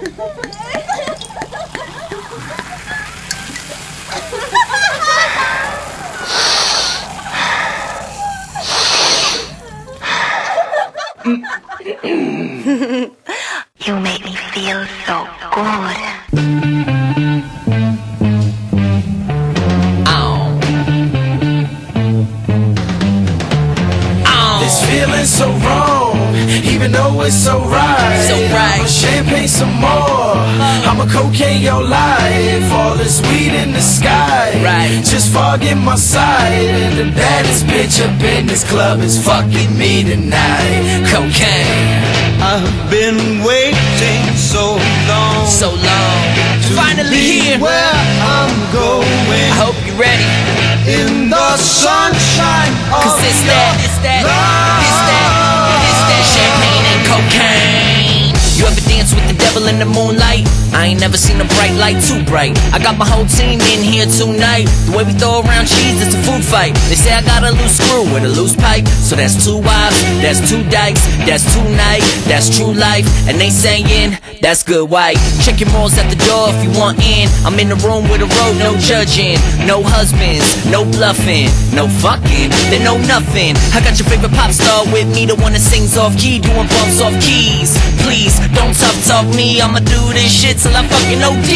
You make me feel so good. So wrong, even though it's so right. So right. Champagne some more. I'ma cocaine your life. All this weed in the sky. Right. Just fog in my side. And the baddest bitch up in this club is fucking me tonight. Cocaine. I've been waiting so long. So long. To finally here. Where I'm going. I hope you're ready. In the sunshine of cause it's your that, it's that, love. It's that champagne and cocaine. You ever dance with the devil in the moonlight? I ain't never seen a bright light too bright. I got my whole team in here tonight. The way we throw around cheese, it's a food fight. They say I got a loose screw with a loose pipe. So that's two wives, that's two dykes, that's two nights, that's true life. And they saying, that's good white. Check your morals at the door if you want in. I'm in the room with a road, no judging. No husbands, no bluffing, no fucking, they know nothing. I got your favorite pop star with me, the one that sings off key, doing bumps off keys. Please, don't tough talk me, I'ma do this shit till I fucking OD.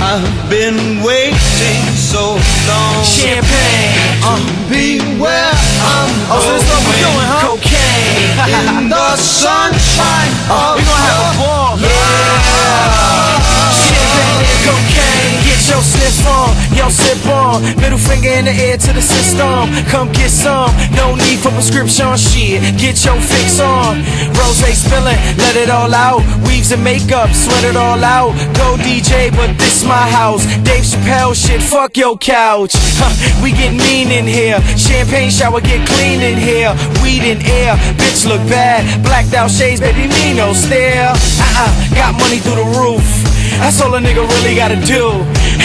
I've been waiting so long. Champagne, beware I'm going. So we doing, huh? Cocaine in the sunshine of we gonna have a ball. Yeah. Champagne and cocaine, get your sniff on, yo sip on. Middle finger in the air to the system. Come get some, no need for prescription shit. Get your fix on. Rosé spilling, let it all out. Weaves and makeup, sweat it all out. Go DJ, but this my house. Dave Chappelle shit, fuck your couch. We get mean in here. Champagne shower, get clean in here. Weed in air, bitch look bad. Blacked out shades, baby, me no stare. Got money through the roof. That's all a nigga really gotta do.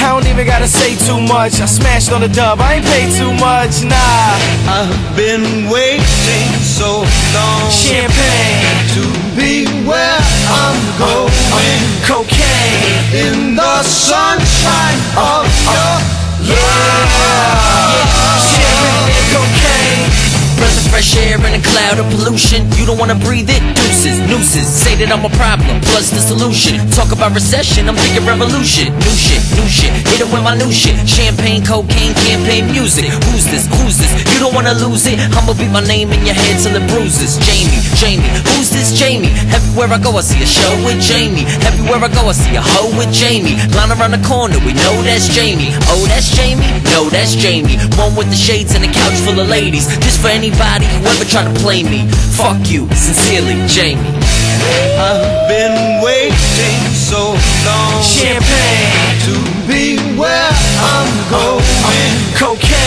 I don't even gotta say too much. I smashed on the dub, I ain't paid too much, nah. I've been waiting so long. Champagne to be where I'm going. Cocaine in the sunshine of your love. Champagne and cocaine. Breath of fresh air in a cloud of pollution. You don't wanna breathe it, deuces, nooses. Say that I'm a problem, plus the solution. Talk about recession, I'm thinking revolution. New shit, new shit, hit it with my new shit. Champagne, cocaine, campaign music. Who's this, who's this? You don't wanna lose it. I'ma beat my name in your head till it bruises. Jamie, Jamie, who's this Jamie? Everywhere I go I see a show with Jamie. Everywhere I go I see a hoe with Jamie. Line around the corner, we know that's Jamie. Oh, that's Jamie? No, that's Jamie. One with the shades and a couch full of ladies. Just for anybody who ever try to play me, fuck you, sincerely, Jamie. I've been waiting so long. Champagne to be where I'm going. Cocaine.